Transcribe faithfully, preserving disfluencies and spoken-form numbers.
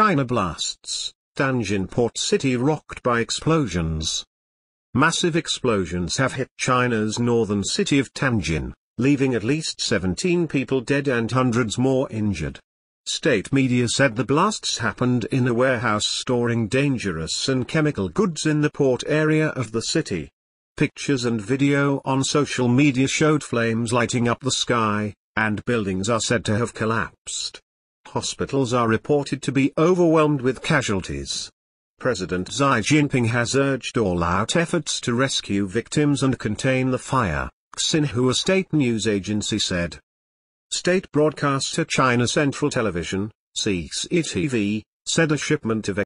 China blasts, Tianjin port city rocked by explosions. Massive explosions have hit China's northern city of Tianjin, leaving at least seventeen people dead and hundreds more injured. State media said the blasts happened in a warehouse storing dangerous and chemical goods in the port area of the city. Pictures and video on social media showed flames lighting up the sky, and buildings are said to have collapsed. Hospitals are reported to be overwhelmed with casualties. President Xi Jinping has urged all out efforts to rescue victims and contain the fire, Xinhua state news agency said. State broadcaster China Central Television, C C T V, said a shipment of